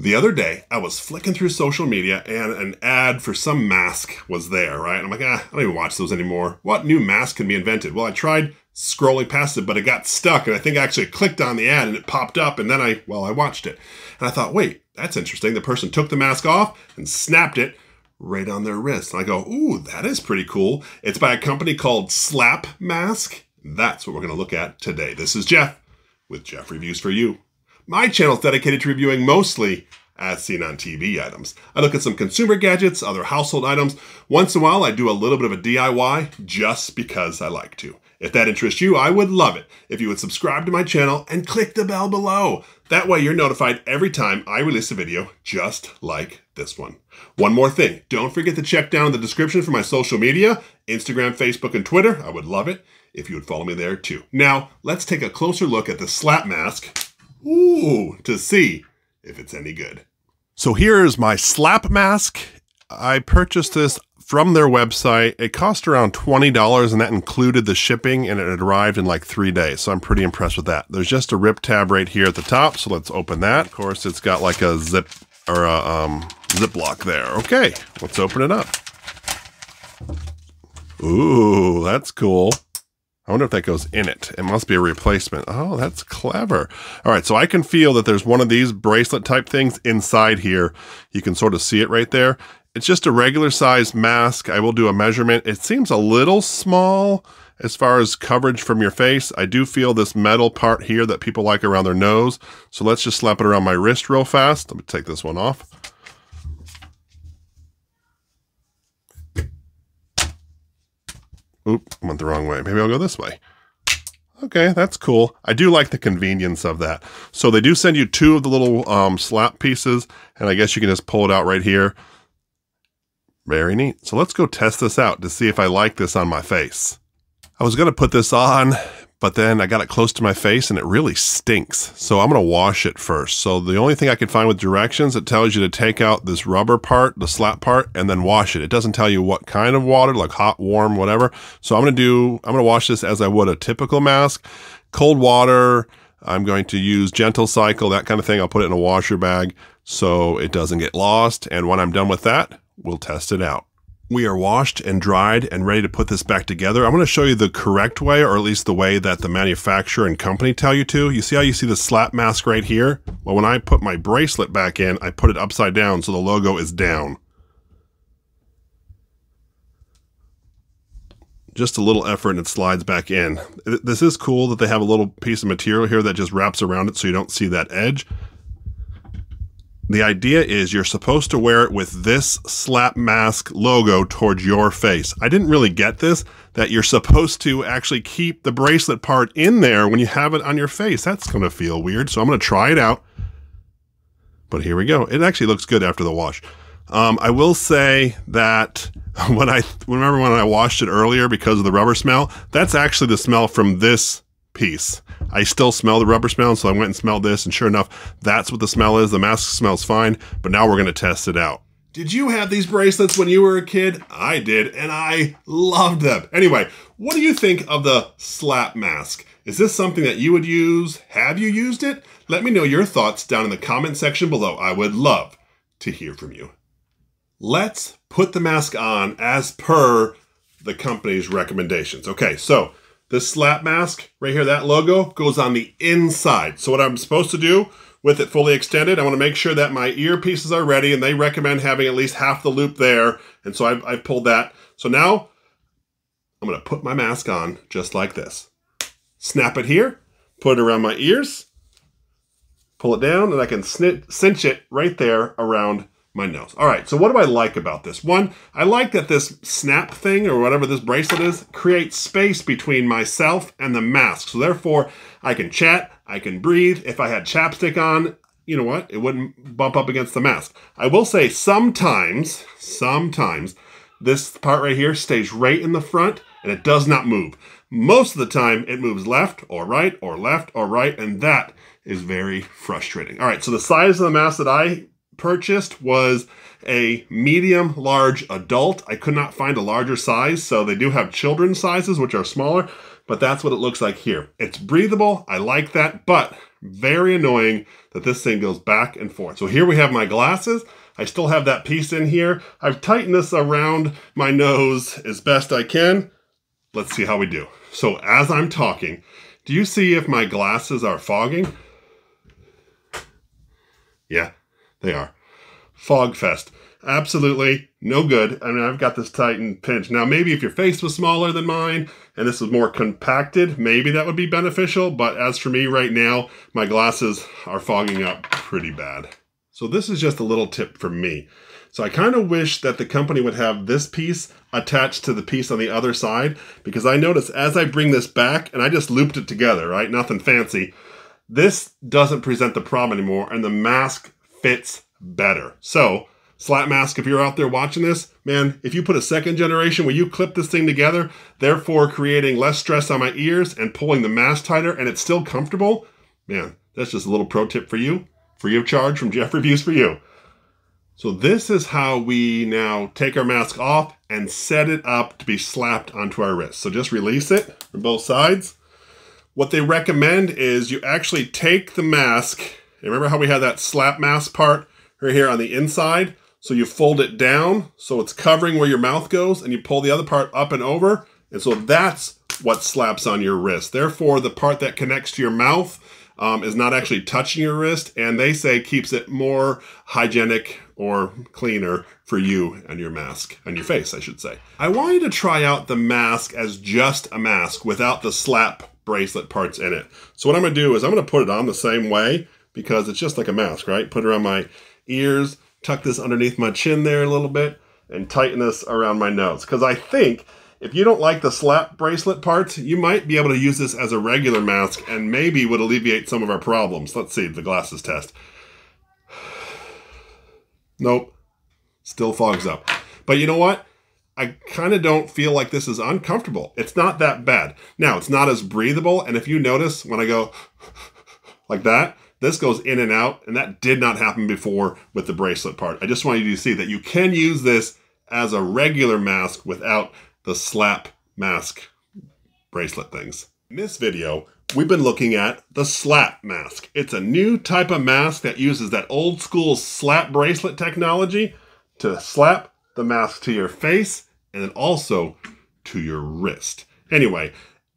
The other day, I was flicking through social media and an ad for some mask was there, right? And I'm like, I don't even watch those anymore. What new mask can be invented? Well, I tried scrolling past it, but it got stuck. And I think I actually clicked on the ad and it popped up. And then I watched it. And I thought, wait, that's interesting. The person took the mask off and snapped it right on their wrist. And I go, ooh, that is pretty cool. It's by a company called Slap Mask. That's what we're going to look at today. This is Jeff with Jeff Reviews for You. My channel is dedicated to reviewing mostly as seen on TV items. I look at some consumer gadgets, other household items. Once in a while, I do a little bit of a DIY just because I like to. If that interests you, I would love it if you would subscribe to my channel and click the bell below. That way you're notified every time I release a video just like this one. One more thing, don't forget to check down in the description for my social media, Instagram, Facebook, and Twitter. I would love it if you would follow me there too. Now, let's take a closer look at the Slap Mask. Ooh, to see if it's any good. So here's my Slap Mask. I purchased this from their website. It cost around $20 and that included the shipping, and it had arrived in like 3 days. So I'm pretty impressed with that. There's just a rip tab right here at the top. So let's open that. Of course, it's got like a zip or a Ziploc there. Okay, let's open it up. Ooh, that's cool. I wonder if that goes in it. It must be a replacement. Oh, that's clever. All right, so I can feel that there's one of these bracelet type things inside here. You can sort of see it right there. It's just a regular size mask. I will do a measurement. It seems a little small as far as coverage from your face. I do feel this metal part here that people like around their nose. So let's just slap it around my wrist real fast. Let me take this one off. Oop, went the wrong way. Maybe I'll go this way. Okay, that's cool. I do like the convenience of that. So they do send you two of the little slap pieces, and I guess you can just pull it out right here. Very neat. So let's go test this out to see if I like this on my face. I was going to put this on, but then I got it close to my face and it really stinks. So I'm going to wash it first. So the only thing I could find with directions, it tells you to take out this rubber part, the slap part, and then wash it. It doesn't tell you what kind of water, like hot, warm, whatever. So I'm going to wash this as I would a typical mask. Cold water, I'm going to use gentle cycle, that kind of thing. I'll put it in a washer bag so it doesn't get lost. And when I'm done with that, we'll test it out. We are washed and dried and ready to put this back together. I'm going to show you the correct way, or at least the way that the manufacturer and company tell you to. You see how you see the slap mask right here? Well, when I put my bracelet back in, I put it upside down, so the logo is down. Just a little effort and it slides back in. This is cool that they have a little piece of material here that just wraps around it so you don't see that edge. The idea is you're supposed to wear it with this Slap Mask logo towards your face. I didn't really get this, that you're supposed to actually keep the bracelet part in there when you have it on your face. That's going to feel weird, so I'm going to try it out. But here we go. It actually looks good after the wash. I will say that when I washed it earlier because of the rubber smell, that's actually the smell from this piece. I still smell the rubber smell, so I went and smelled this, and sure enough, that's what the smell is. The mask smells fine, but now we're going to test it out. Did you have these bracelets when you were a kid? I did, and I loved them. Anyway, what do you think of the Slap Mask? Is this something that you would use? Have you used it? Let me know your thoughts down in the comment section below. I would love to hear from you. Let's put the mask on as per the company's recommendations. Okay, so this Slap Mask right here, that logo goes on the inside. So what I'm supposed to do with it fully extended, I want to make sure that my earpieces are ready, and they recommend having at least half the loop there. And so I pulled that. So now I'm going to put my mask on just like this. Snap it here, put it around my ears, pull it down, and I can cinch it right there around my nose. All right, so what do I like about this? One, I like that this snap thing, or whatever this bracelet is, creates space between myself and the mask. So therefore, I can chat, I can breathe. If I had chapstick on, you know what? It wouldn't bump up against the mask. I will say sometimes, this part right here stays right in the front and it does not move. Most of the time, it moves left or right or left or right, and that is very frustrating. All right, so the size of the mask that I purchased was a medium large adult. I could not find a larger size, so they do have children's sizes, which are smaller, but that's what it looks like here. It's breathable. I like that, but Very annoying that this thing goes back and forth. So here we have my glasses. I still have that piece in here. I've tightened this around my nose as best I can. Let's see how we do. So as I'm talking, do you see if my glasses are fogging? Yeah, they are. Fog fest. Absolutely no good. I mean, I've got this tightened pinch. Now, maybe if your face was smaller than mine and this was more compacted, maybe that would be beneficial. But as for me right now, my glasses are fogging up pretty bad. So this is just a little tip from me. So I kind of wish that the company would have this piece attached to the piece on the other side, because I notice as I bring this back, and I just looped it together, right? Nothing fancy. This doesn't present the problem anymore, and the mask fits better. So Slap Mask, if you're out there watching this, man, if you put a second generation where you clip this thing together, therefore creating less stress on my ears and pulling the mask tighter, and it's still comfortable, man, that's just a little pro tip for you, free of charge from Jeff Reviews for You. So this is how we now take our mask off and set it up to be slapped onto our wrist. So just release it from both sides. What they recommend is you actually take the mask, and remember how we had that slap mask part right here on the inside? So you fold it down so it's covering where your mouth goes, and you pull the other part up and over, and so that's what slaps on your wrist. Therefore, the part that connects to your mouth is not actually touching your wrist, and they say keeps it more hygienic or cleaner for you and your mask, and your face, I should say. I want you to try out the mask as just a mask without the slap bracelet parts in it. So what I'm going to do is I'm going to put it on the same way, because it's just like a mask, right? Put it around my ears, tuck this underneath my chin there a little bit, and tighten this around my nose. Because I think if you don't like the slap bracelet parts, you might be able to use this as a regular mask and maybe would alleviate some of our problems. Let's see, the glasses test. Nope, still fogs up. But you know what? I kind of don't feel like this is uncomfortable. It's not that bad. Now, it's not as breathable, and if you notice when I go like that, this goes in and out, and that did not happen before with the bracelet part. I just want you to see that you can use this as a regular mask without the slap mask bracelet things. In this video, we've been looking at the slap mask. It's a new type of mask that uses that old school slap bracelet technology to slap the mask to your face and then also to your wrist. Anyway,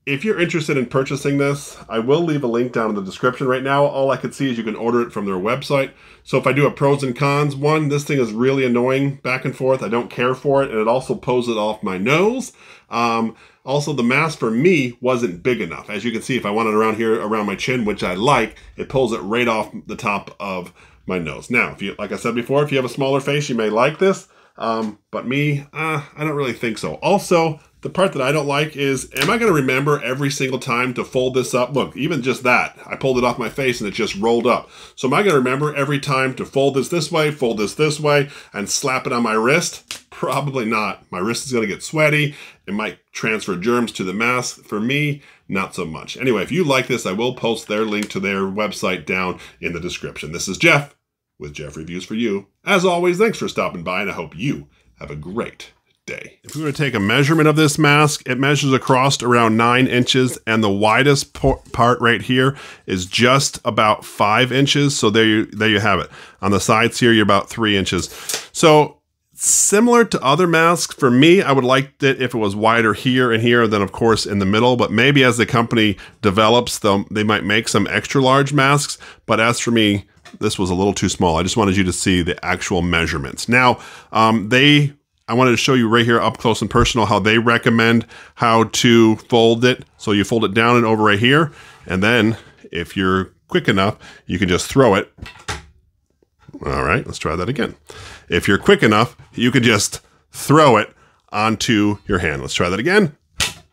if you're interested in purchasing this, I will leave a link down in the description. Right now, all I can see is you can order it from their website. So if I do a pros and cons, one, this thing is really annoying back and forth. I don't care for it, and it also pulls it off my nose. Also, the mask for me wasn't big enough. As you can see, if I want it around here, around my chin, which I like, it pulls it right off the top of my nose. Now, if you, like I said before, if you have a smaller face, you may like this. But me, I don't really think so. Also, the part that I don't like is, am I going to remember every single time to fold this up? Look, even just that, I pulled it off my face and it just rolled up. So am I going to remember every time to fold this this way, and slap it on my wrist? Probably not. My wrist is going to get sweaty. It might transfer germs to the mask. For me, not so much. Anyway, if you like this, I will post their link to their website down in the description. This is Jeff with Jeff Reviews for You. As always, thanks for stopping by, and I hope you have a great day. If we were to take a measurement of this mask, it measures across around 9 inches, and the widest part right here is just about 5 inches. So there you have it. On the sides here, you're about 3 inches. So similar to other masks, for me, I would like it if it was wider here and here than, of course, in the middle. But maybe as the company develops, they might make some extra large masks. But as for me, this was a little too small. I just wanted you to see the actual measurements. Now, I wanted to show you right here up close and personal how they recommend how to fold it. So you fold it down and over right here. And then if you're quick enough, you can just throw it. All right, let's try that again. If you're quick enough, you can just throw it onto your hand. Let's try that again.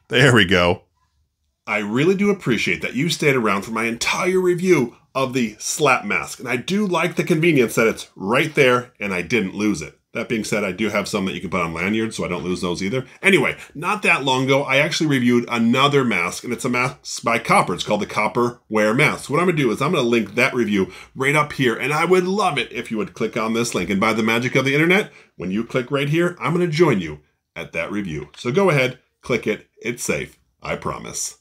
There we go. I really do appreciate that you stayed around for my entire review of the slap mask. And I do like the convenience that it's right there and I didn't lose it. That being said, I do have some that you can put on lanyards, so I don't lose those either. Anyway, not that long ago, I actually reviewed another mask, and it's a mask by Copper. It's called the Copper Wear Mask. What I'm going to do is I'm going to link that review right up here, and I would love it if you would click on this link. And by the magic of the internet, when you click right here, I'm going to join you at that review. So go ahead, click it. It's safe. I promise.